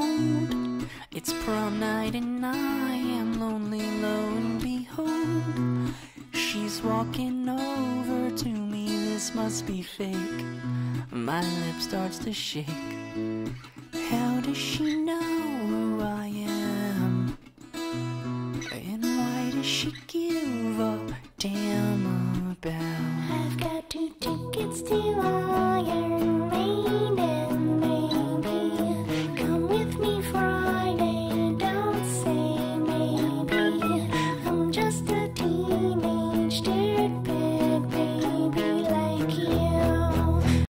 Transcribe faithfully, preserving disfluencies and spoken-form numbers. road. It's prom night and I am lonely, lo and behold, she's walking over to me. This must be fake. My lip starts to shake. How does she know who I am? And why does she give a damn?